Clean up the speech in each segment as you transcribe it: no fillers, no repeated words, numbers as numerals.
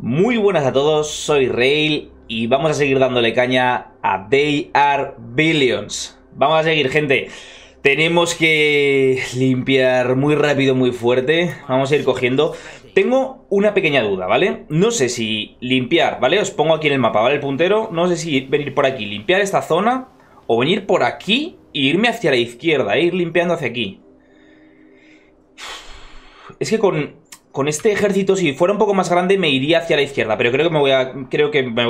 Muy buenas a todos, soy Rail y vamos a seguir dándole caña a They are Billions. Vamos a seguir, gente. Tenemos que limpiar muy rápido, muy fuerte. Vamos a ir cogiendo. Tengo una pequeña duda, ¿vale? No sé si limpiar, ¿vale? Os pongo aquí en el mapa, ¿vale? El puntero. No sé si venir por aquí, limpiar esta zona, o venir por aquí e irme hacia la izquierda, e ir limpiando hacia aquí. Es que con este ejército, si fuera un poco más grande, me iría hacia la izquierda, pero creo que me voy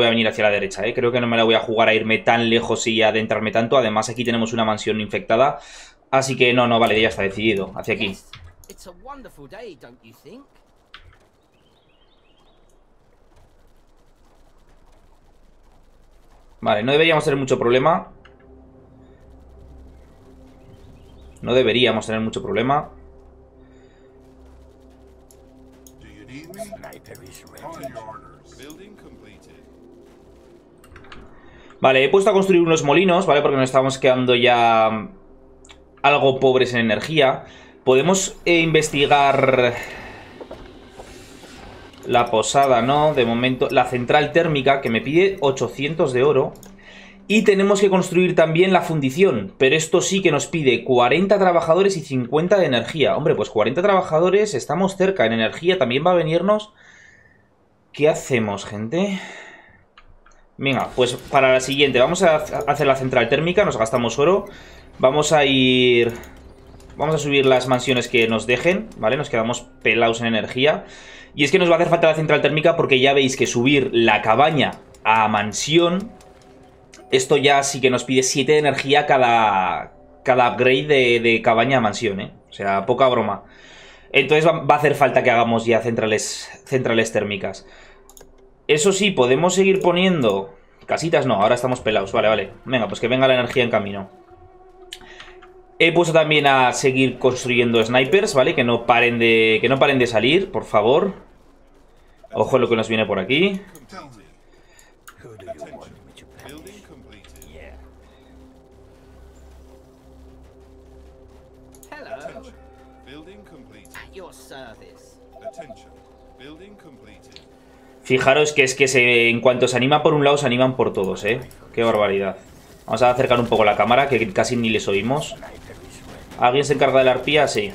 a venir hacia la derecha, ¿eh? Creo que no me la voy a jugar a irme tan lejos y a adentrarme tanto. Además, aquí tenemos una mansión infectada, así que no, vale, ya está decidido, hacia aquí. Vale, no deberíamos tener mucho problema. No deberíamos tener mucho problema. Vale, he puesto a construir unos molinos, ¿vale? Porque nos estamos quedando ya algo pobres en energía. Podemos investigar la posada, ¿no? De momento, la central térmica, que me pide 800 de oro. Y tenemos que construir también la fundición, pero esto sí que nos pide 40 trabajadores y 50 de energía. Hombre, pues 40 trabajadores, estamos cerca. En energía también va a venirnos. ¿Qué hacemos, gente? Venga, pues para la siguiente vamos a hacer la central térmica, nos gastamos oro. Vamos a subir las mansiones que nos dejen, ¿vale? Nos quedamos pelados en energía. Y es que nos va a hacer falta la central térmica porque ya veis que subir la cabaña a mansión, esto ya sí que nos pide 7 de energía cada upgrade de cabaña a mansión, ¿eh? O sea, poca broma. Entonces va a hacer falta que hagamos ya centrales térmicas. Eso sí, podemos seguir poniendo... Casitas no, ahora estamos pelados, vale. Venga, pues que venga la energía en camino. He puesto también a seguir construyendo snipers, ¿vale? Que no paren de salir, por favor. Ojo lo que nos viene por aquí. Fijaros que es que en cuanto se anima por un lado, se animan por todos, ¿eh? Qué barbaridad. Vamos a acercar un poco la cámara, que casi ni les oímos. ¿Alguien se encarga de la arpía? Sí.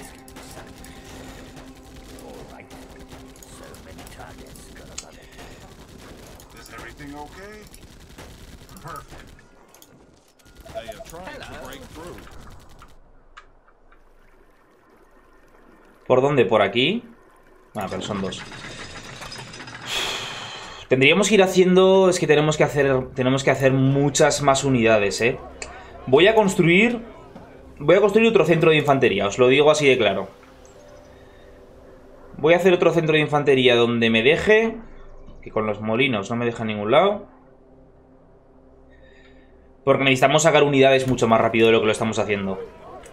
¿Por dónde? ¿Por aquí? Ah, pero son dos. Tendríamos que ir haciendo... Es que tenemos que hacer muchas más unidades, ¿eh? Voy a construir otro centro de infantería, os lo digo así de claro. Voy a hacer otro centro de infantería donde me deje, que con los molinos no me deja en ningún lado. Porque necesitamos sacar unidades mucho más rápido de lo que lo estamos haciendo.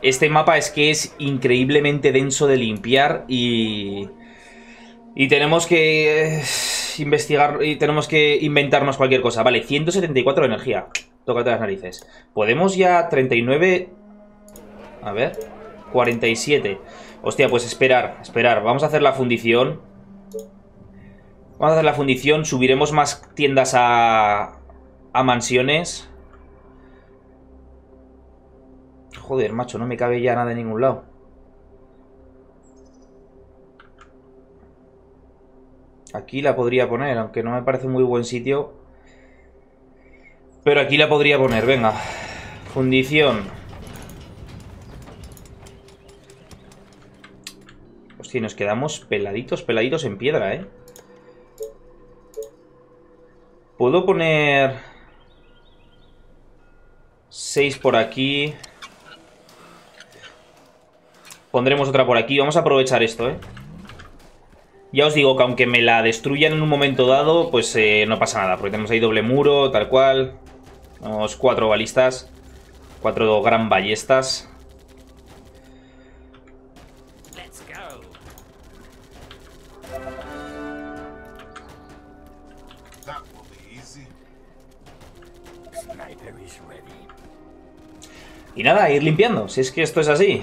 Este mapa es que es increíblemente denso de limpiar y tenemos que investigar y tenemos que inventarnos cualquier cosa. Vale, 174 de energía. Tócate las narices. Podemos ya 39... A ver... 47. Hostia, pues esperar. Vamos a hacer la fundición. Subiremos más tiendas a mansiones. Joder, macho, no me cabe ya nada en ningún lado. Aquí la podría poner, aunque no me parece muy buen sitio. Pero aquí la podría poner, venga. Fundición. Hostia, nos quedamos peladitos en piedra, ¿eh? Puedo poner 6 por aquí. Pondremos otra por aquí. Vamos a aprovechar esto, ¿eh? Ya os digo que aunque me la destruyan en un momento dado, pues no pasa nada. Porque tenemos ahí doble muro, tal cual. Tenemos 4 balistas. 4 gran ballestas. Y nada, ir limpiando. Si es que esto es así.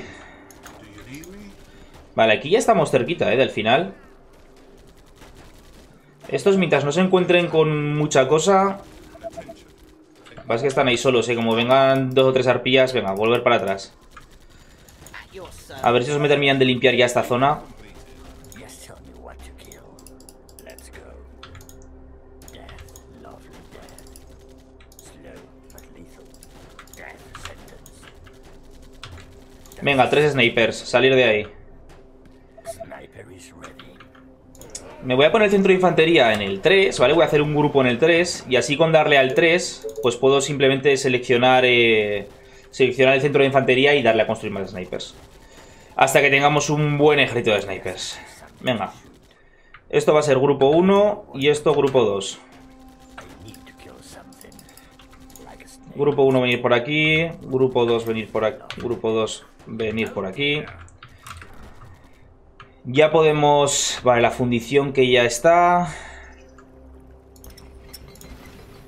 Vale, aquí ya estamos cerquita, del final. Estos mientras no se encuentren con mucha cosa. Vas que están ahí solos, ¿eh? Como vengan dos o tres arpías, venga, volver para atrás. A ver si os me terminan de limpiar ya esta zona. Venga, tres snipers, salir de ahí. Me voy a poner el centro de infantería en el 3, ¿vale? Voy a hacer un grupo en el 3 y así con darle al 3, pues puedo simplemente seleccionar el centro de infantería y darle a construir más snipers. Hasta que tengamos un buen ejército de snipers. Venga. Esto va a ser grupo 1 y esto grupo 2. Grupo 1 venir por aquí, grupo 2 venir por aquí, grupo 2 venir por aquí. Ya podemos... Vale, la fundición que ya está.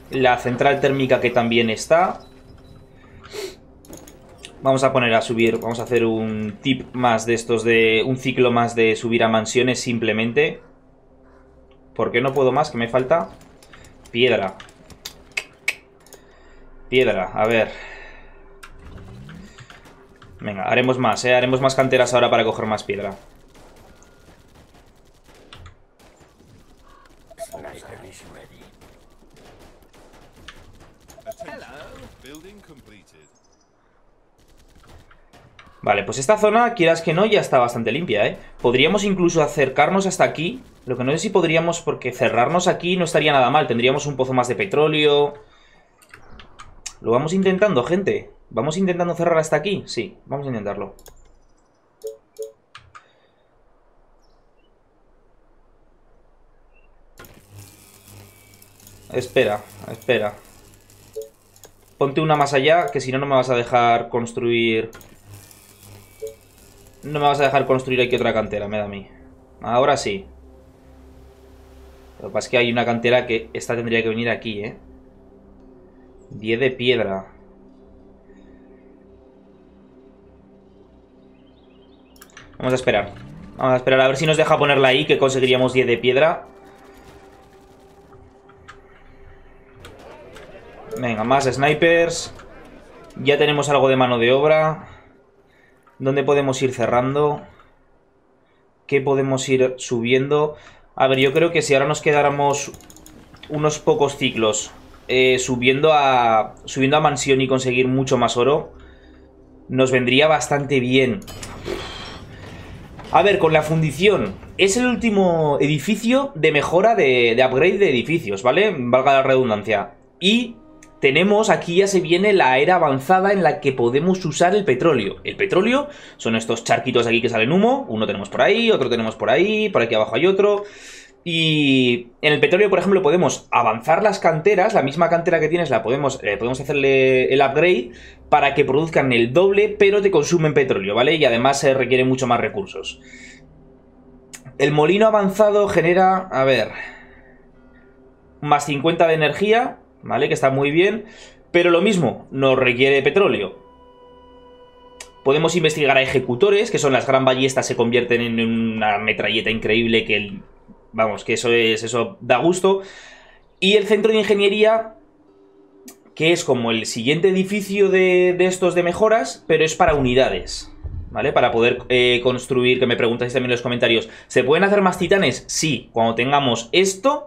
La central térmica que también está. Vamos a poner a subir, vamos a hacer un tip más de estos de... Un ciclo más de subir a mansiones simplemente. ¿Por qué no puedo más? ¿Qué me falta? Piedra. Piedra, a ver. Venga, haremos más, ¿eh? Haremos más canteras ahora para coger más piedra. Vale, pues esta zona, quieras que no, ya está bastante limpia, ¿eh? Podríamos incluso acercarnos hasta aquí. Lo que no sé si podríamos, porque cerrarnos aquí no estaría nada mal. Tendríamos un pozo más de petróleo. Lo vamos intentando, gente. ¿Vamos intentando cerrar hasta aquí? Sí, vamos a intentarlo. Espera, espera. Ponte una más allá, que si no, no me vas a dejar construir... No me vas a dejar construir aquí otra cantera, me da a mí. Ahora sí. Lo que pasa es que hay una cantera que esta tendría que venir aquí, ¿eh? 10 de piedra. Vamos a esperar. Vamos a esperar a ver si nos deja ponerla ahí, que conseguiríamos 10 de piedra. Venga, más snipers. Ya tenemos algo de mano de obra. ¿Dónde podemos ir cerrando? ¿Qué podemos ir subiendo? A ver, yo creo que si ahora nos quedáramos unos pocos ciclos subiendo a mansión y conseguir mucho más oro, nos vendría bastante bien. A ver, con la fundición. Es el último edificio de mejora de upgrade de edificios, ¿vale? Valga la redundancia. Y... tenemos, aquí ya se viene la era avanzada en la que podemos usar el petróleo. El petróleo son estos charquitos de aquí que salen humo. Uno tenemos por ahí, otro tenemos por aquí abajo hay otro. Y en el petróleo, por ejemplo, podemos avanzar las canteras. La misma cantera que tienes la podemos hacerle el upgrade para que produzcan el doble, pero te consumen petróleo, ¿vale? Y además se requieren mucho más recursos. El molino avanzado genera, a ver, más 50 de energía... ¿Vale? Que está muy bien. Pero lo mismo, nos requiere petróleo. Podemos investigar a ejecutores, que son las gran ballestas, se convierten en una metralleta increíble que... Vamos, que eso da gusto. Y el centro de ingeniería, que es como el siguiente edificio de estos de mejoras, pero es para unidades. ¿Vale? Para poder construir, que me preguntáis también en los comentarios, ¿se pueden hacer más titanes? Sí, cuando tengamos esto...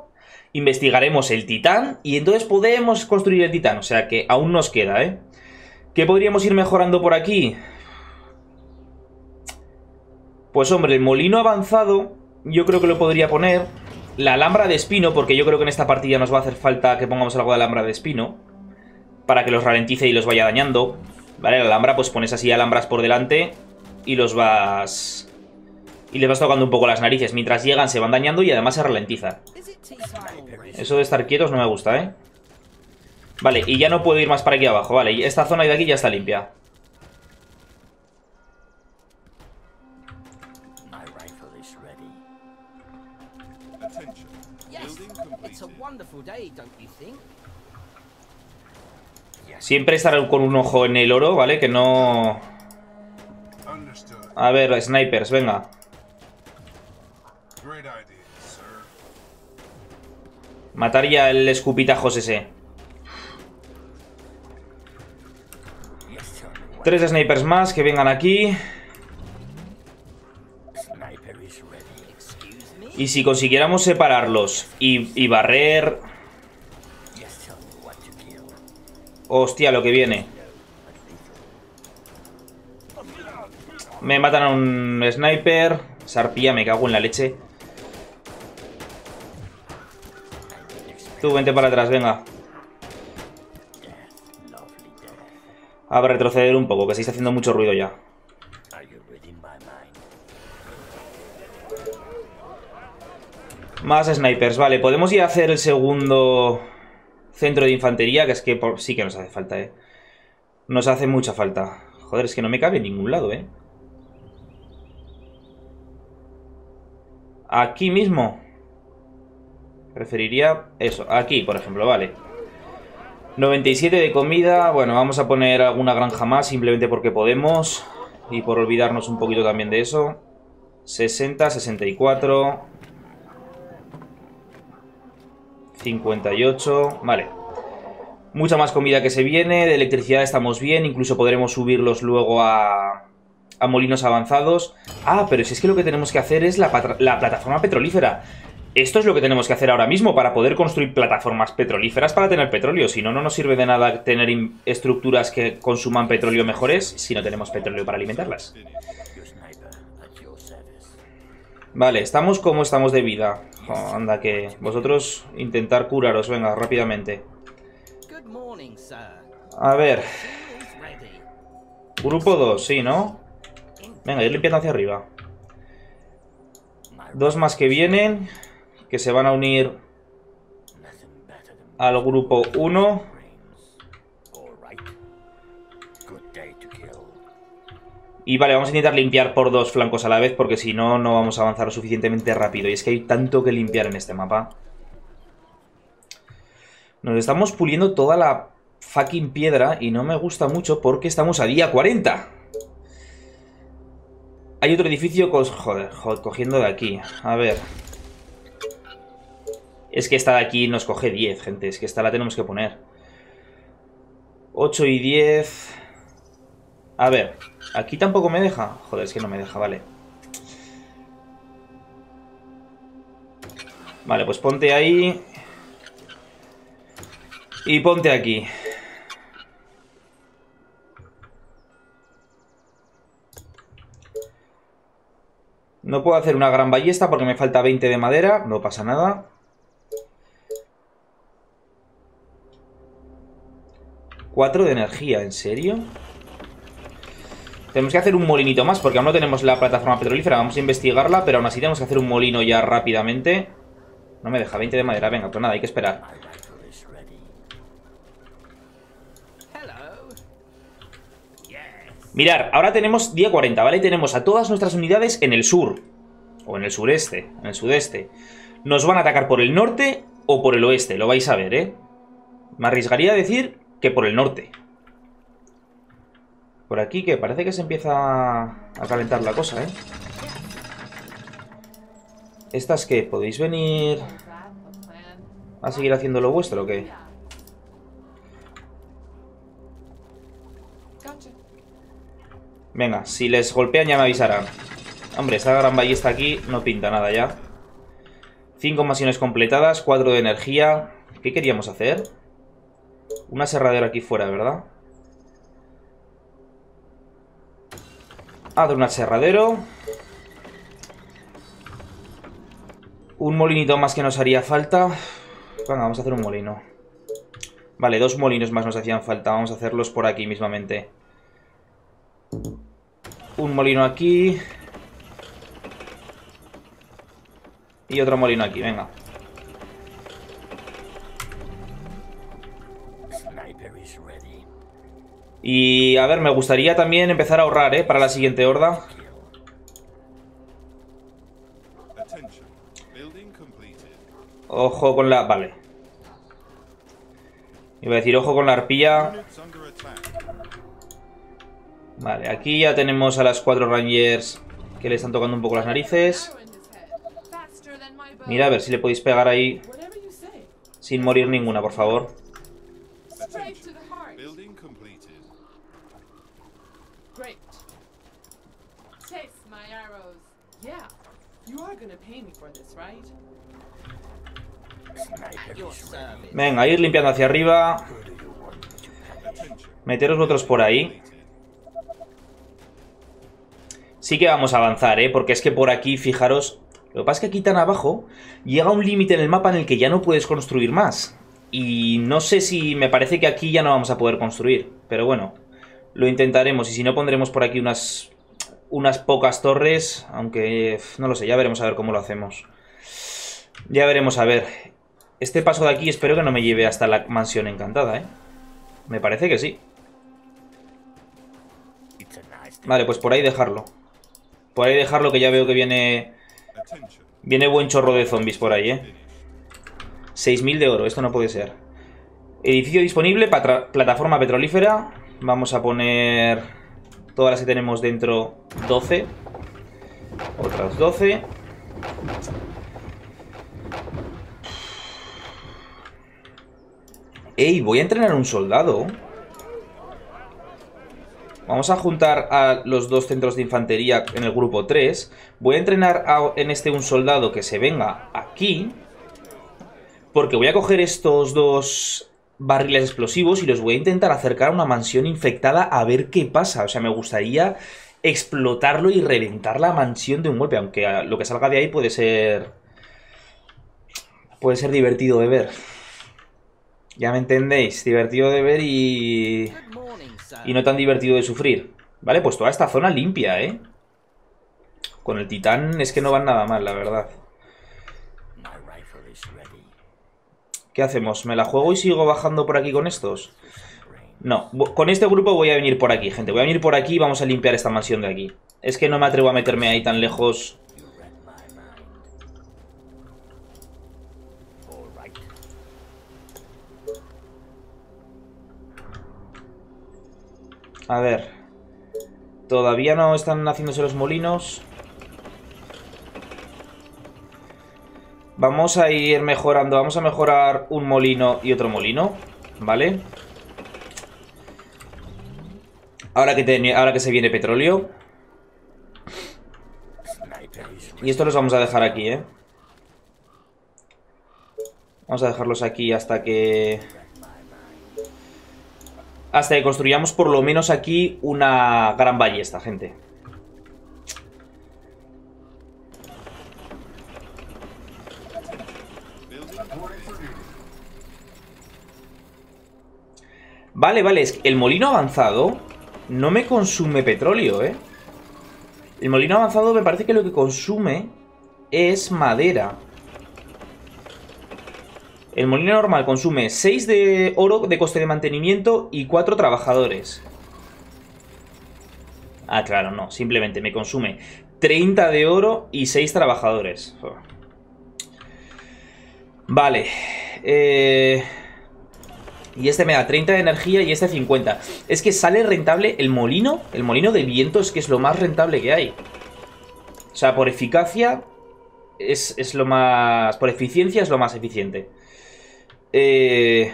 Investigaremos el titán y entonces podemos construir el titán. O sea que aún nos queda, ¿eh? ¿Qué podríamos ir mejorando por aquí? Pues hombre, el molino avanzado yo creo que lo podría poner. La alhambra de espino, porque yo creo que en esta partida nos va a hacer falta que pongamos algo de alhambra de espino. Para que los ralentice y los vaya dañando. ¿Vale? La alhambra, pues pones así alhambras por delante y los vas... Y les vas tocando un poco las narices. Mientras llegan se van dañando y además se ralentizan. Eso de estar quietos no me gusta, ¿eh? Vale, y ya no puedo ir más para aquí abajo. Vale, esta zona de aquí ya está limpia. Siempre estar con un ojo en el oro, ¿vale? Que no... A ver, snipers, venga. Matar ya el escupitajos ese. 3 snipers más que vengan aquí. Y si consiguiéramos separarlos y barrer... Hostia, lo que viene. Me matan a un sniper. Sarpía, me cago en la leche. Tú, vente para atrás, venga. A ver, retroceder un poco, que se está haciendo mucho ruido ya. Más snipers, vale. Podemos ir a hacer el segundo centro de infantería, que es que sí que nos hace falta, eh. Nos hace mucha falta. Joder, es que no me cabe en ningún lado, eh. Aquí mismo. Preferiría eso, aquí por ejemplo, vale. 97 de comida, bueno, vamos a poner alguna granja más simplemente porque podemos y por olvidarnos un poquito también de eso. 60, 64, 58, vale. Mucha más comida que se viene, de electricidad estamos bien, incluso podremos subirlos luego a molinos avanzados. Ah, pero si es que lo que tenemos que hacer es la plataforma petrolífera. Esto es lo que tenemos que hacer ahora mismo para poder construir plataformas petrolíferas para tener petróleo. Si no, no nos sirve de nada tener estructuras que consuman petróleo mejores si no tenemos petróleo para alimentarlas. Vale, estamos como estamos de vida. Oh, anda que... Vosotros intentar curaros, venga, rápidamente. A ver... Grupo 2, sí, ¿no? Venga, ir limpiando hacia arriba. Dos más que vienen... que se van a unir al grupo 1. Y vale, vamos a intentar limpiar por dos flancos a la vez, porque si no, no vamos a avanzar lo suficientemente rápido. Y es que hay tanto que limpiar en este mapa. Nos estamos puliendo toda la fucking piedra y no me gusta mucho porque estamos a día 40. Hay otro edificio con... Joder, cogiendo de aquí. A ver... Es que esta de aquí nos coge 10, gente. Es que esta la tenemos que poner. 8 y 10. A ver. Aquí tampoco me deja. Joder, es que no me deja, vale. Vale, pues ponte ahí. Y ponte aquí. No puedo hacer una gran ballesta porque me falta 20 de madera. No pasa nada. Cuatro de energía, ¿en serio? Tenemos que hacer un molinito más porque aún no tenemos la plataforma petrolífera. Vamos a investigarla, pero aún así tenemos que hacer un molino ya rápidamente. No me deja, 20 de madera, venga, pues nada, hay que esperar. Mirar, ahora tenemos día 40, ¿vale? Tenemos a todas nuestras unidades en el sur. O en el sureste, en el sudeste. Nos van a atacar por el norte o por el oeste, lo vais a ver, ¿eh? Me arriesgaría a decir... que por el norte. Por aquí que parece que se empieza a calentar la cosa, ¿eh? ¿Estas qué? ¿Podéis venir a seguir haciendo lo vuestro o qué? Venga, si les golpean ya me avisarán. Hombre, esta gran ballesta aquí no pinta nada ya. 5 misiones completadas, 4 de energía. ¿Qué queríamos hacer? Un aserradero aquí fuera, ¿verdad? Ah, de un aserradero. Un molinito más que nos haría falta. Venga, vamos a hacer un molino. Vale, 2 molinos más nos hacían falta. Vamos a hacerlos por aquí mismamente. Un molino aquí. Y otro molino aquí, venga. Y a ver, me gustaría también empezar a ahorrar, ¿eh? Para la siguiente horda. Ojo con la... Vale. Iba a decir, ojo con la arpilla. Vale, aquí ya tenemos a las 4 rangers que le están tocando un poco las narices. Mira, a ver si le podéis pegar ahí. Sin morir ninguna, por favor. Venga, ir limpiando hacia arriba. Meteros vosotros por ahí. Sí que vamos a avanzar, ¿eh? Porque es que por aquí, fijaros, lo que pasa es que aquí tan abajo llega un límite en el mapa en el que ya no puedes construir más. Y no sé si me parece que aquí ya no vamos a poder construir. Pero bueno, lo intentaremos. Y si no, pondremos por aquí unas pocas torres. Aunque, no lo sé, ya veremos a ver cómo lo hacemos. Ya veremos a ver. Este paso de aquí espero que no me lleve hasta la mansión encantada, ¿eh? Me parece que sí. Vale, pues por ahí dejarlo. Por ahí dejarlo, que ya veo que viene buen chorro de zombies por ahí, ¿eh? 6.000 de oro, esto no puede ser. Edificio disponible, plataforma petrolífera. Vamos a poner todas las que tenemos dentro, 12. Otras 12. ¡Ey! Voy a entrenar a un soldado. Vamos a juntar a los dos centros de infantería en el grupo 3. Voy a entrenar un soldado que se venga aquí. Porque voy a coger estos dos barriles explosivos y los voy a intentar acercar a una mansión infectada a ver qué pasa. O sea, me gustaría explotarlo y reventar la mansión de un golpe. Aunque lo que salga de ahí puede ser divertido de ver. Ya me entendéis, divertido de ver y no tan divertido de sufrir. Vale, pues toda esta zona limpia, ¿eh? Con el titán es que no van nada mal, la verdad. ¿Qué hacemos? ¿Me la juego y sigo bajando por aquí con estos? No, con este grupo voy a venir por aquí, gente. Voy a venir por aquí y vamos a limpiar esta mansión de aquí. Es que no me atrevo a meterme ahí tan lejos. A ver, todavía no están haciéndose los molinos. Vamos a ir mejorando, vamos a mejorar un molino y otro molino, ¿vale? Ahora que se viene petróleo. Y esto los vamos a dejar aquí, ¿eh? Vamos a dejarlos aquí hasta que construyamos por lo menos aquí una gran ballesta, gente. Vale, es que el molino avanzado no me consume petróleo, ¿eh? El molino avanzado me parece que lo que consume es madera. El molino normal consume 6 de oro de coste de mantenimiento y 4 trabajadores. Ah, claro, no. Simplemente me consume 30 de oro y 6 trabajadores. Vale. Y este me da 30 de energía y este 50. Es que sale rentable el molino. El molino de viento es que es lo más rentable que hay. O sea, por eficacia es lo más... Por eficiencia es lo más eficiente. ¿Qué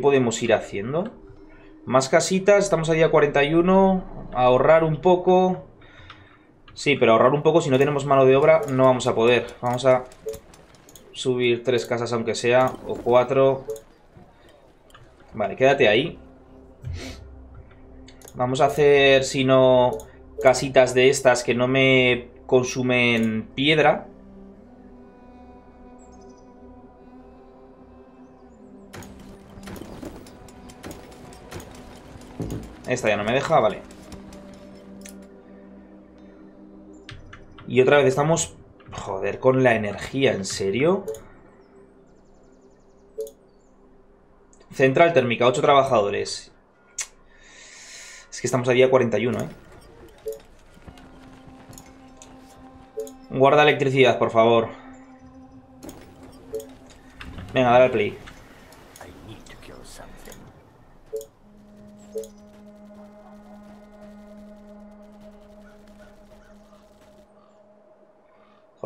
podemos ir haciendo? Más casitas, estamos a día 41. Ahorrar un poco. Sí, pero ahorrar un poco, si no tenemos mano de obra no vamos a poder. Vamos a subir 3 casas aunque sea, o 4. Vale, quédate ahí. Vamos a hacer, si no, casitas de estas que no me consumen piedra. Esta ya no me deja, vale. Y otra vez estamos... Joder, con la energía, ¿en serio? Central térmica, 8 trabajadores. Es que estamos a día 41, ¿eh? Guarda electricidad, por favor. Venga, dale al play.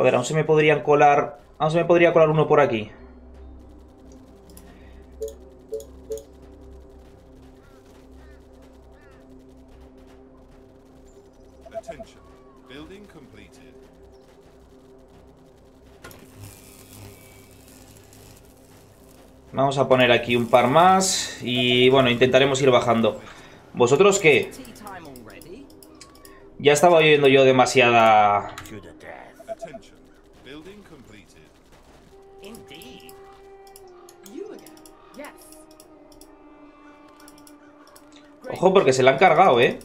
Joder, aún se me podrían colar... Aún se me podría colar uno por aquí. Vamos a poner aquí un par más y bueno, intentaremos ir bajando. ¿Vosotros qué? Ya estaba oyendo yo demasiada... Ojo, porque se la han cargado, ¿eh?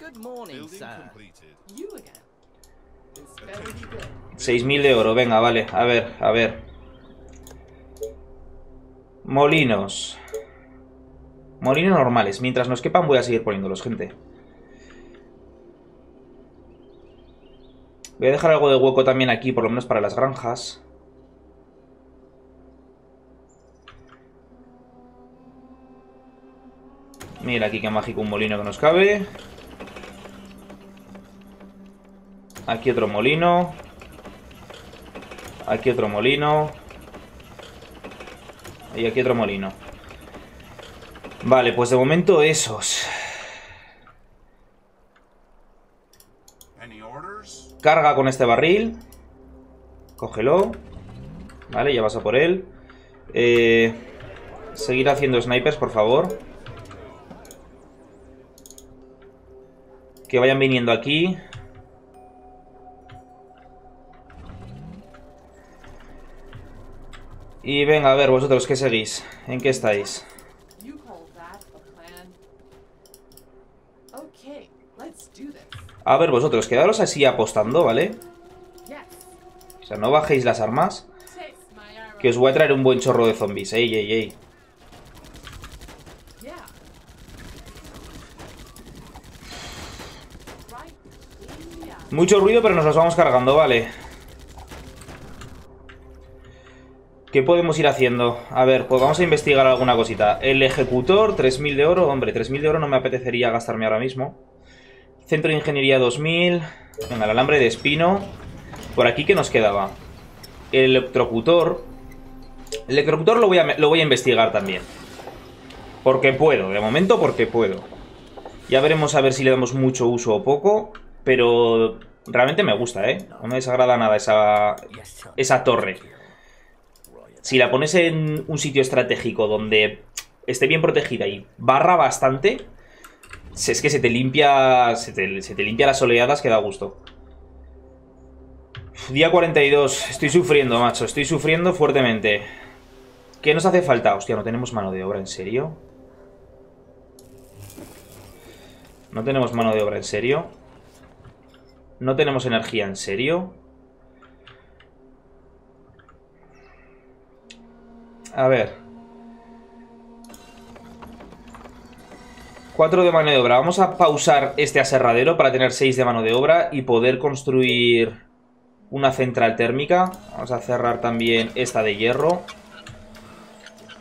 Good morning, sir. 6.000 de oro, venga, vale, a ver. Molinos. Molinos normales. Mientras nos quepan voy a seguir poniéndolos, gente. Voy a dejar algo de hueco también aquí, por lo menos para las granjas. Mira aquí qué mágico, un molino que nos cabe. Aquí otro molino. Aquí otro molino. Y aquí otro molino. Vale, pues de momento esos. Carga con este barril. Cógelo. Vale, ya vas a por él. Seguir haciendo snipers, por favor. Que vayan viniendo aquí. Y venga, a ver, vosotros, ¿qué seguís? ¿En qué estáis? A ver, vosotros, quedaros así apostando, ¿vale? O sea, no bajéis las armas. Que os voy a traer un buen chorro de zombies. Ey, ey, ey. Mucho ruido, pero nos los vamos cargando, vale. ¿Qué podemos ir haciendo? A ver, pues vamos a investigar alguna cosita. El ejecutor, 3.000 de oro. Hombre, 3.000 de oro no me apetecería gastarme ahora mismo. Centro de ingeniería, 2.000. Venga, el alambre de espino. Por aquí, ¿qué nos quedaba? El electrocutor. El electrocutor lo voy a investigar también. Porque puedo, de momento porque puedo. Ya veremos a ver si le damos mucho uso o poco. Pero realmente me gusta, ¿eh? No me desagrada nada esa torre. Si la pones en un sitio estratégico donde esté bien protegida y barra bastante, es que se te limpia las oleadas que da gusto. Día 42. Estoy sufriendo, macho. Estoy sufriendo fuertemente. ¿Qué nos hace falta? Hostia, no tenemos mano de obra, ¿en serio? No tenemos mano de obra, ¿en serio? No tenemos energía, ¿en serio? A ver. 4 de mano de obra. Vamos a pausar este aserradero para tener 6 de mano de obra y poder construir una central térmica. Vamos a cerrar también esta de hierro.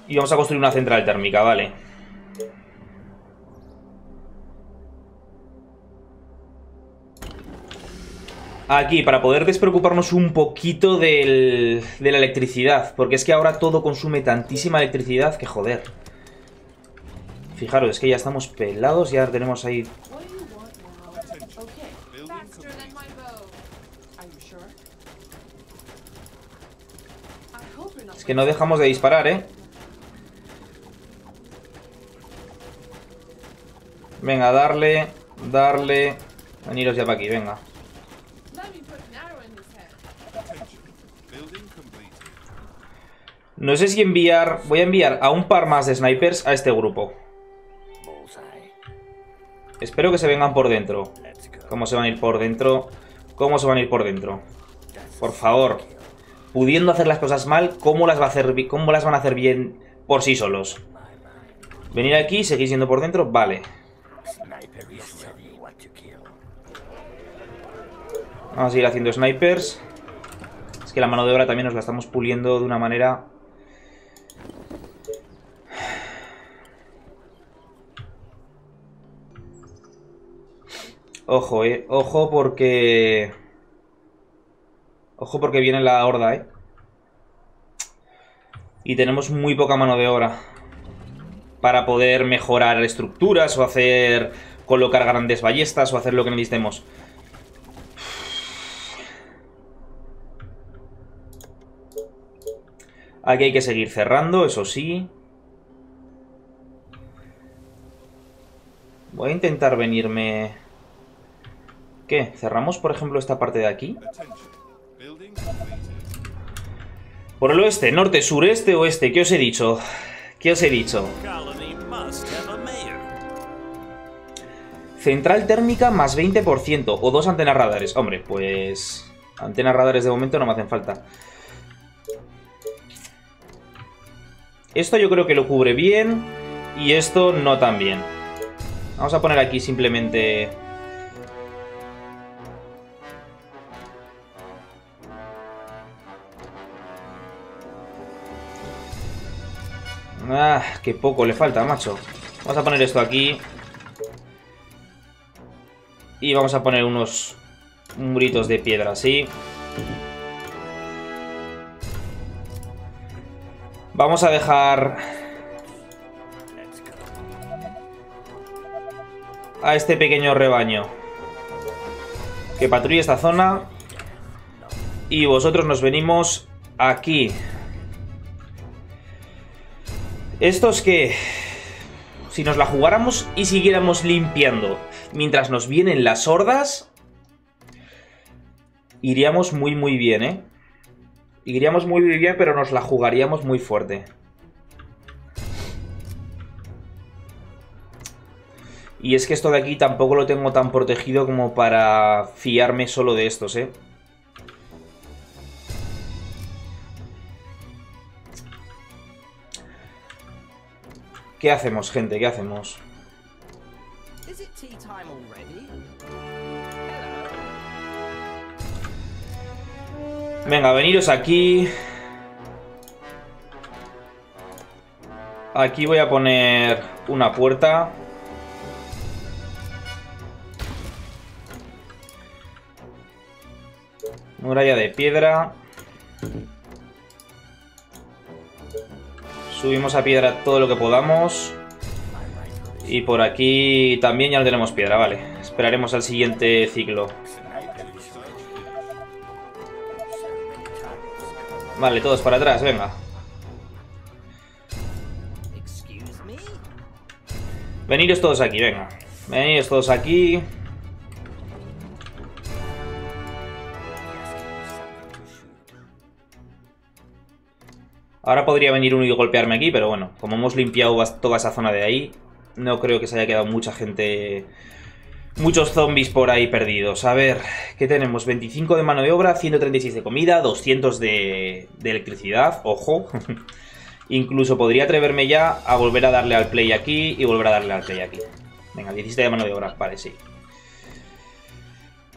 Y vamos a construir una central térmica, vale. Aquí, para poder despreocuparnos un poquito de la electricidad. Porque es que ahora todo consume tantísima electricidad que joder. Fijaros, es que ya estamos pelados, ya tenemos ahí... Es que no dejamos de disparar, ¿eh? Venga, darle... Veniros ya para aquí, venga. No sé si enviar... Voy a enviar a un par más de snipers a este grupo. Espero que se vengan por dentro. ¿Cómo se van a ir por dentro? ¿Cómo se van a ir por dentro? Por favor. Pudiendo hacer las cosas mal, ¿cómo las van a hacer bien por sí solos? Venir aquí, seguir siendo por dentro, vale. Vamos a seguir haciendo snipers. Es que la mano de obra también nos la estamos puliendo de una manera... Ojo, ojo porque... Ojo porque viene la horda, Y tenemos muy poca mano de obra para poder mejorar estructuras o hacer... colocar grandes ballestas o hacer lo que necesitemos. Aquí hay que seguir cerrando, eso sí. Voy a intentar venirme... ¿Qué? ¿Cerramos, por ejemplo, esta parte de aquí? Por el oeste, norte, sureste, oeste. ¿Qué os he dicho? ¿Qué os he dicho? Central térmica más 20% o 2 antenas radares. Hombre, pues... Antenas radares de momento no me hacen falta. Esto yo creo que lo cubre bien y esto no tan bien. Vamos a poner aquí simplemente... Ah, qué poco le falta, macho. Vamos a poner esto aquí. Y vamos a poner unos muritos de piedra así. Vamos a dejar a este pequeño rebaño que patrulle esta zona y vosotros nos venimos aquí. Estos que si nos la jugáramos y siguiéramos limpiando mientras nos vienen las hordas, iríamos muy muy bien, Iríamos muy bien, pero nos la jugaríamos muy fuerte. Y es que esto de aquí tampoco lo tengo tan protegido como para fiarme solo de estos, ¿Qué hacemos, gente? ¿Qué hacemos? Venga, veniros aquí. Aquí voy a poner una puerta. Muralla de piedra. Subimos a piedra todo lo que podamos. Y por aquí también ya no tenemos piedra, vale. Esperaremos al siguiente ciclo. Vale, todos para atrás, venga. Veniros todos aquí, venga. Veniros todos aquí. Ahora podría venir uno y golpearme aquí, pero bueno, como hemos limpiado toda esa zona de ahí, no creo que se haya quedado mucha gente... Muchos zombies por ahí perdidos. A ver, ¿qué tenemos? 25 de mano de obra, 136 de comida, 200 de electricidad. Ojo. Incluso podría atreverme ya a volver a darle al play aquí y volver a darle al play aquí. Venga, 17 de mano de obra, vale, sí.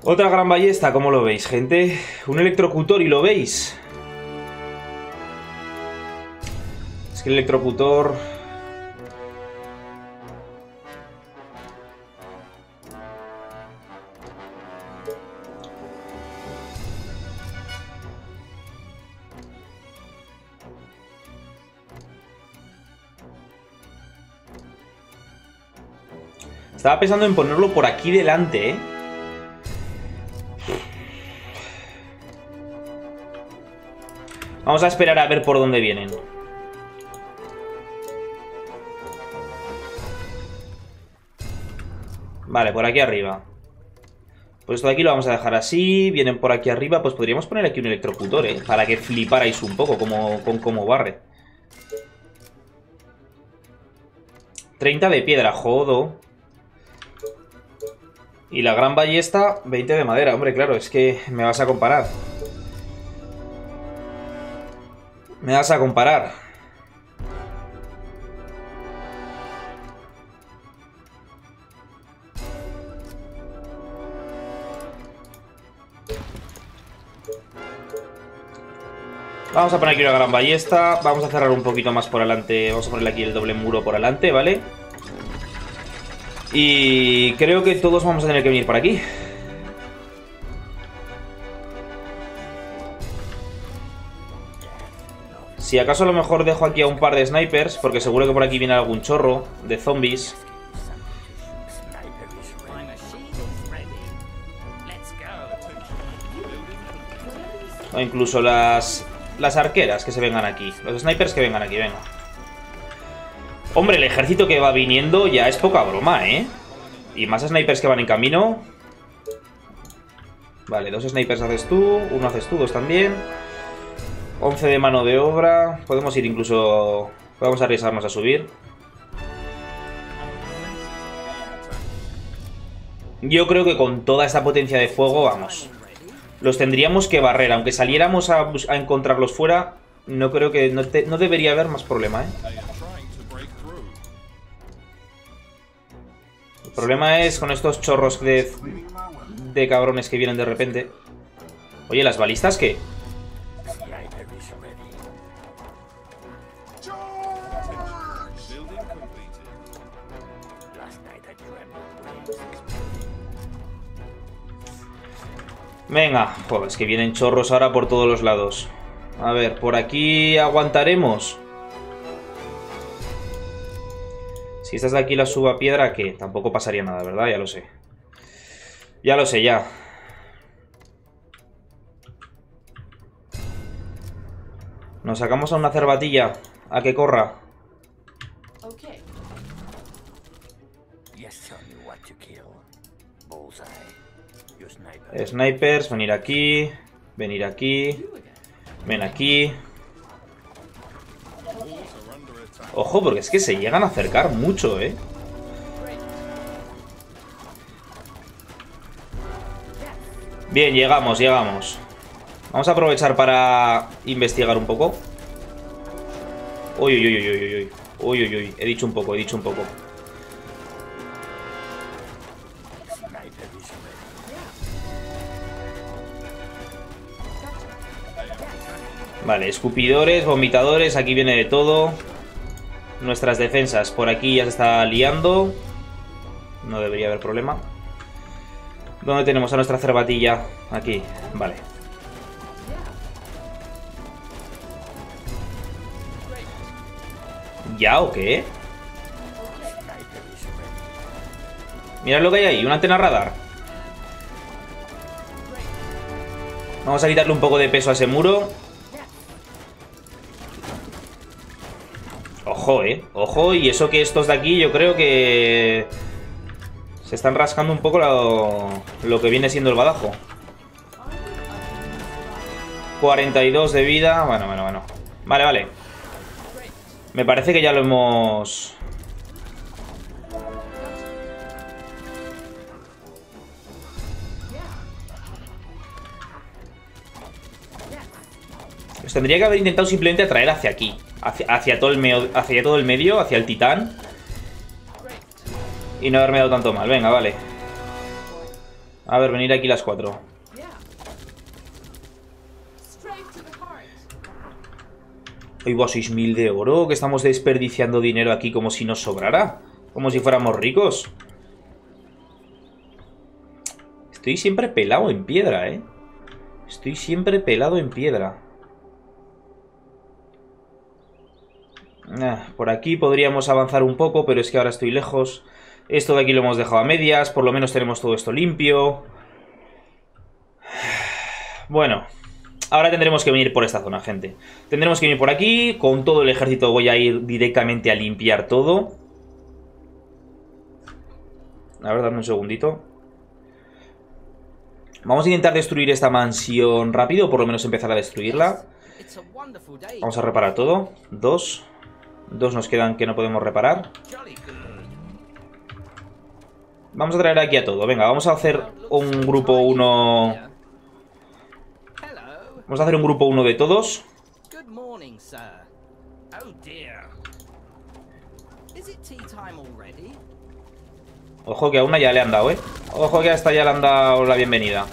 Otra gran ballesta, ¿cómo lo veis, gente? Un electrocutor, ¿y lo veis? Es que el electrocutor... Estaba pensando en ponerlo por aquí delante, Vamos a esperar a ver por dónde vienen. Vale, por aquí arriba. Pues esto de aquí lo vamos a dejar así. Vienen por aquí arriba. Pues podríamos poner aquí un electrocutor, Para que fliparais un poco con cómo barre. 30 de piedra, jodo. Y la gran ballesta, 20 de madera. Hombre, claro, es que me vas a comparar. Me vas a comparar. Vamos a poner aquí una gran ballesta. Vamos a cerrar un poquito más por adelante. Vamos a ponerle aquí el doble muro por adelante, ¿vale? Y creo que todos vamos a tener que venir para aquí. Si acaso a lo mejor dejo aquí a un par de snipers, porque seguro que por aquí viene algún chorro de zombies. O incluso las arqueras que se vengan aquí. Los snipers que vengan aquí, venga. Hombre, el ejército que va viniendo ya es poca broma, ¿eh? Y más snipers que van en camino. Vale, 2 snipers haces tú, 1 haces tú, 2 también. 11 de mano de obra. Podemos ir incluso... Podemos arriesgarnos a subir. Yo creo que con toda esta potencia de fuego, vamos. Los tendríamos que barrer. Aunque saliéramos a encontrarlos fuera, no creo que... No debería haber más problema, ¿eh? El problema es con estos chorros de cabrones que vienen de repente. Oye, ¿las balistas qué? Venga, joder, es que vienen chorros ahora por todos los lados. A ver, por aquí aguantaremos. Si estas de aquí las subo a piedra, ¿qué? Tampoco pasaría nada, ¿verdad? Ya lo sé. Ya lo sé, ya. Nos sacamos a una cerbatilla. A que corra. Snipers, venir aquí. Venir aquí. Ven aquí. Ojo, porque es que se llegan a acercar mucho, ¿eh? Bien, llegamos, llegamos. Vamos a aprovechar para investigar un poco. Uy, uy, uy, uy, uy, uy. Uy, uy, uy. He dicho un poco, he dicho un poco. Vale, escupidores, vomitadores, aquí viene de todo. Nuestras defensas, por aquí ya se está liando. No debería haber problema. ¿Dónde tenemos a nuestra cerbatilla? Aquí, vale. ¿Ya o qué? Mirad lo que hay ahí, una antena radar. Vamos a quitarle un poco de peso a ese muro. Ojo, ojo, y eso que estos de aquí yo creo que se están rascando un poco lo que viene siendo el badajo. 42 de vida, bueno, bueno, bueno. Vale, vale. Me parece que ya lo hemos... Pues tendría que haber intentado simplemente atraer hacia aquí. Hacia todo el medio, hacia el titán. Y no haberme dado tanto mal. Venga, vale. A ver, venir aquí las 4. Oigo a 6.000 de oro. Que estamos desperdiciando dinero aquí como si nos sobrara. Como si fuéramos ricos. Estoy siempre pelado en piedra, ¿eh? Estoy siempre pelado en piedra. Por aquí podríamos avanzar un poco, pero es que ahora estoy lejos. Esto de aquí lo hemos dejado a medias. Por lo menos tenemos todo esto limpio. Bueno, ahora tendremos que venir por esta zona, gente. Tendremos que venir por aquí. Con todo el ejército voy a ir directamente a limpiar todo. A ver, dame un segundito. Vamos a intentar destruir esta mansión rápido. Por lo menos empezar a destruirla. Vamos a reparar todo. 2 nos quedan que no podemos reparar. Vamos a traer aquí a todo. Venga, vamos a hacer un grupo 1. Vamos a hacer un grupo 1 de todos. Ojo que a una ya le han dado, ¿eh? Ojo que a esta ya le han dado la bienvenida.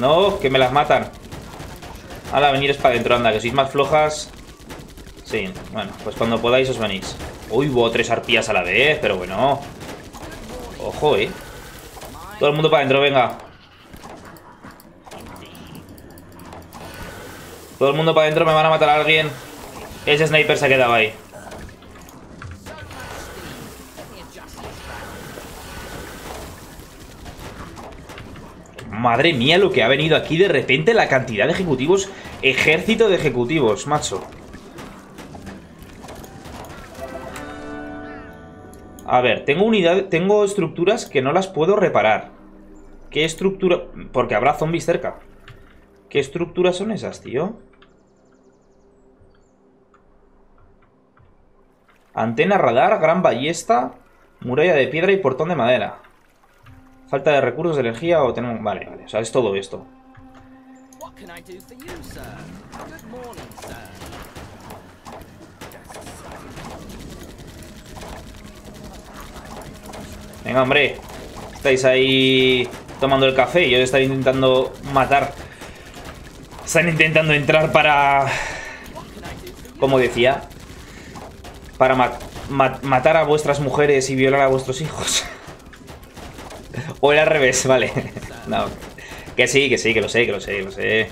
No, que me las matan. Ahora veniros para adentro, anda, que sois más flojas. Sí, bueno, pues cuando podáis os venís. Uy, hubo 3 arpías a la vez, pero bueno. Ojo, Todo el mundo para adentro, venga. Todo el mundo para adentro, me van a matar a alguien. Ese sniper se ha quedado ahí. Madre mía, lo que ha venido aquí de repente, la cantidad de ejecutivos. Ejército de ejecutivos, macho. A ver, tengo unidades, tengo estructuras que no las puedo reparar. ¿Qué estructura? Porque habrá zombies cerca. ¿Qué estructuras son esas, tío? Antena, radar, gran ballesta, muralla de piedra y portón de madera. Falta de recursos, de energía o tenemos... Vale, vale, o sea, es todo esto. Venga, hombre. Estáis ahí tomando el café y yo estaré intentando matar. Están intentando entrar para... Como decía, para matar a vuestras mujeres y violar a vuestros hijos. O era al revés, vale. No. Que sí, que sí, que lo sé, que lo sé, que lo sé.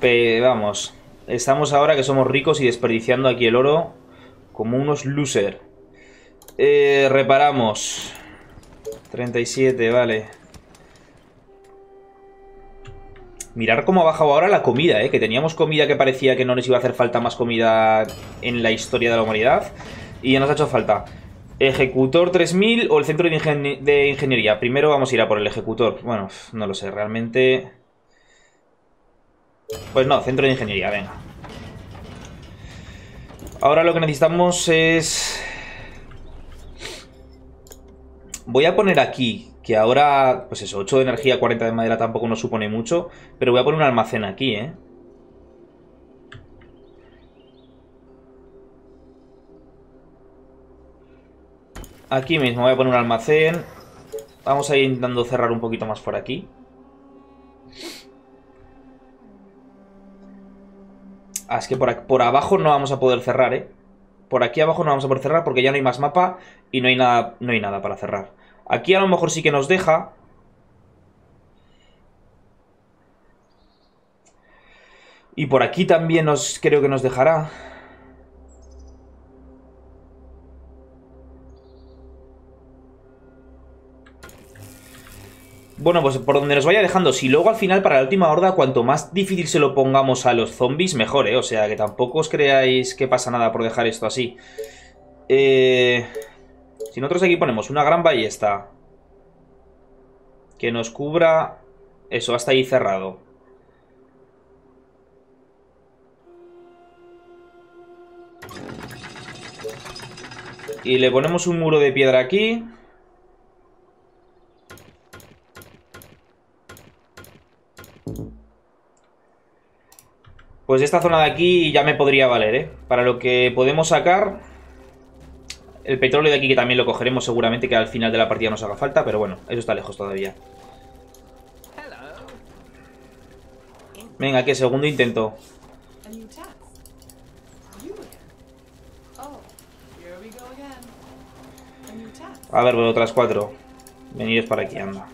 Pero vamos. Estamos ahora que somos ricos y desperdiciando aquí el oro como unos loser. Reparamos. 37, vale. Mirar cómo ha bajado ahora la comida, que teníamos comida que parecía que no nos iba a hacer falta más comida en la historia de la humanidad. Y ya nos ha hecho falta. Ejecutor 3000 o el centro de ingeniería. Primero vamos a ir a por el ejecutor. Bueno, no lo sé, realmente. Pues no, centro de ingeniería, venga. Ahora lo que necesitamos es... Voy a poner aquí, que ahora, pues eso, 8 de energía, 40 de madera tampoco nos supone mucho. Pero voy a poner un almacén aquí, Aquí mismo voy a poner un almacén. Vamos a ir intentando cerrar un poquito más por aquí. Ah, es que por abajo no vamos a poder cerrar, Por aquí abajo no vamos a poder cerrar porque ya no hay más mapa y no hay nada para cerrar. Aquí a lo mejor sí que nos deja. Y por aquí también creo que nos dejará. Bueno, pues por donde nos vaya dejando. Si luego al final para la última horda, cuanto más difícil se lo pongamos a los zombies, mejor, O sea, que tampoco os creáis que pasa nada por dejar esto así. Si nosotros aquí ponemos una gran ballesta que nos cubra eso, hasta ahí cerrado. Y le ponemos un muro de piedra aquí. Pues esta zona de aquí ya me podría valer, Para lo que podemos sacar. El petróleo de aquí, que también lo cogeremos seguramente, que al final de la partida nos haga falta. Pero bueno, eso está lejos todavía. Venga, que segundo intento. A ver, bueno, otras 4. Veniros para aquí, anda.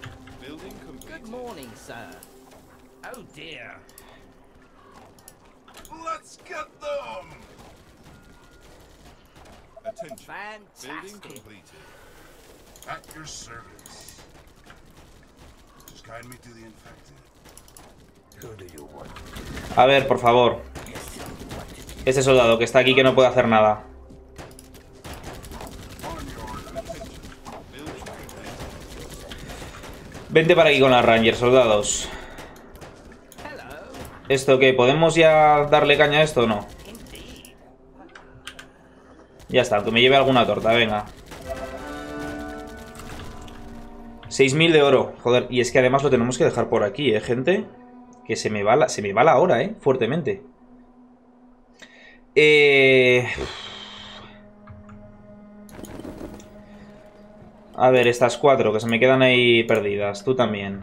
A ver, por favor. Este soldado que está aquí que no puede hacer nada. Vente para aquí con la Ranger, soldados. ¿Esto qué? ¿Podemos ya darle caña a esto o no? Ya está, aunque me lleve alguna torta, venga. 6000 de oro, joder. Y es que además lo tenemos que dejar por aquí, gente. Que se me va la hora, fuertemente. A ver, estas cuatro que se me quedan ahí perdidas. Tú también.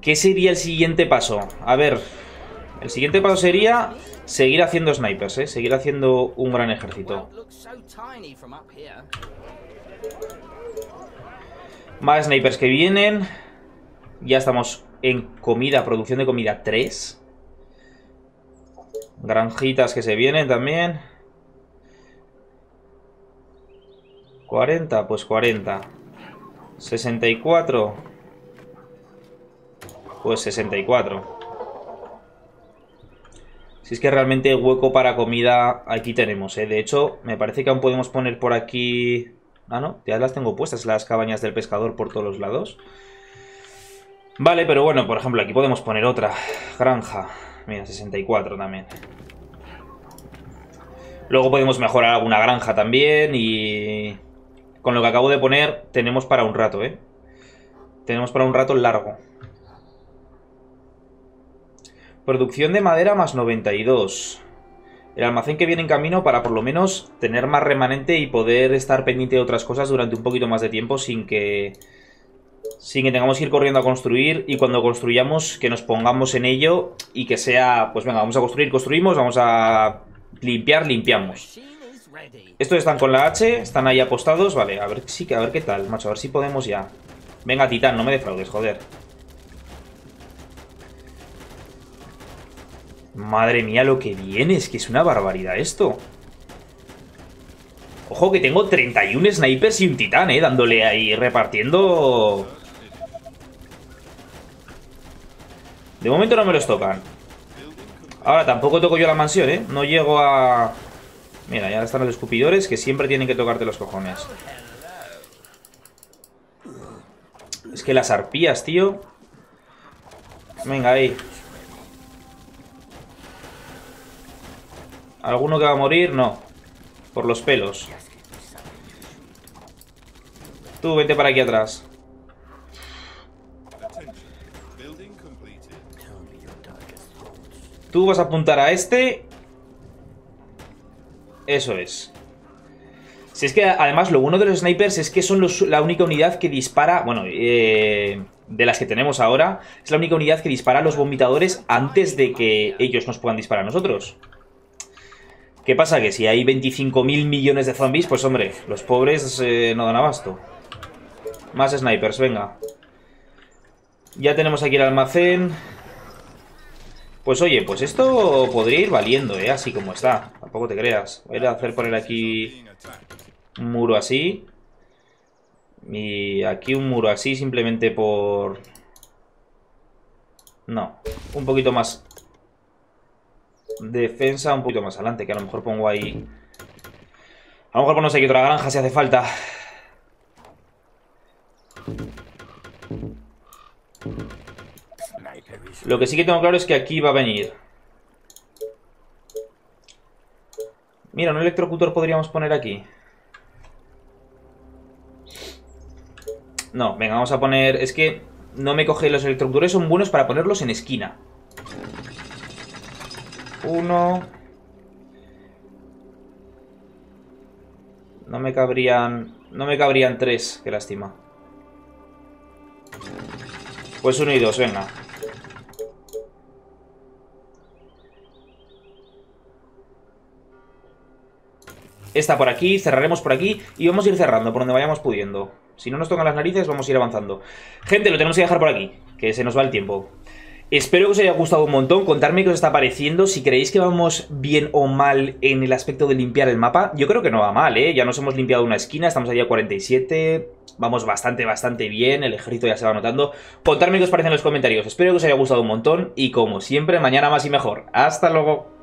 ¿Qué sería el siguiente paso? A ver, el siguiente paso sería seguir haciendo snipers, ¿eh? Seguir haciendo un gran ejército. Más snipers que vienen. Ya estamos en comida, producción de comida 3. Granjitas que se vienen también. 40, pues 40. 64. Pues 64. Si es que realmente hueco para comida aquí tenemos, ¿eh? De hecho, me parece que aún podemos poner por aquí... Ah, no, ya las tengo puestas las cabañas del pescador por todos los lados. Vale, pero bueno, por ejemplo, aquí podemos poner otra granja. Mira, 64 también. Luego podemos mejorar alguna granja también y... Con lo que acabo de poner tenemos para un rato, ¿eh? Tenemos para un rato largo. Producción de madera más 92. El almacén que viene en camino para por lo menos tener más remanente y poder estar pendiente de otras cosas durante un poquito más de tiempo sin que tengamos que ir corriendo a construir, y cuando construyamos que nos pongamos en ello y que sea, pues venga, vamos a construir, construimos, vamos a limpiar, limpiamos. Estos están con la H, están ahí apostados. Vale, a ver, sí, a ver qué tal, macho. A ver si podemos ya. Venga, Titán, no me defraudes, joder. Madre mía lo que viene. Es que es una barbaridad esto. Ojo que tengo 31 snipers y un Titán, dándole ahí, repartiendo. De momento no me los tocan. Ahora tampoco toco yo la mansión, No llego a... Mira, ya están los escupidores que siempre tienen que tocarte los cojones. Es que las arpías, tío. Venga, ahí. ¿Alguno que va a morir? No. Por los pelos. Tú, vente para aquí atrás. Tú vas a apuntar a este. Eso es. Si es que además lo bueno de los snipers es que son la única unidad que dispara. Bueno, de las que tenemos ahora, es la única unidad que dispara a los vomitadores antes de que ellos nos puedan disparar a nosotros. ¿Qué pasa? Que si hay 25.000 millones de zombies, pues hombre, los pobres no dan abasto. Más snipers, venga. Ya tenemos aquí el almacén. Pues oye, pues esto podría ir valiendo, así como está. Tampoco te creas. Voy a ir a hacer poner aquí un muro así. Y aquí un muro así simplemente por... No, un poquito más defensa, un poquito más adelante, que a lo mejor pongo ahí... A lo mejor ponemos aquí otra granja si hace falta. Lo que sí que tengo claro es que aquí va a venir. Mira, un electrocutor podríamos poner aquí. No, venga, vamos a poner... Es que no me coge los electrocutores, son buenos para ponerlos en esquina. Uno. No me cabrían tres, qué lástima. Pues uno y dos, venga. Esta por aquí, cerraremos por aquí y vamos a ir cerrando por donde vayamos pudiendo. Si no nos tocan las narices, vamos a ir avanzando. Gente, lo tenemos que dejar por aquí, que se nos va el tiempo. Espero que os haya gustado un montón, contadme qué os está pareciendo, si creéis que vamos bien o mal en el aspecto de limpiar el mapa. Yo creo que no va mal, ya nos hemos limpiado una esquina, estamos allí a 47, vamos bastante bien, el ejército ya se va notando. Contadme qué os parece en los comentarios, espero que os haya gustado un montón y como siempre, mañana más y mejor. ¡Hasta luego!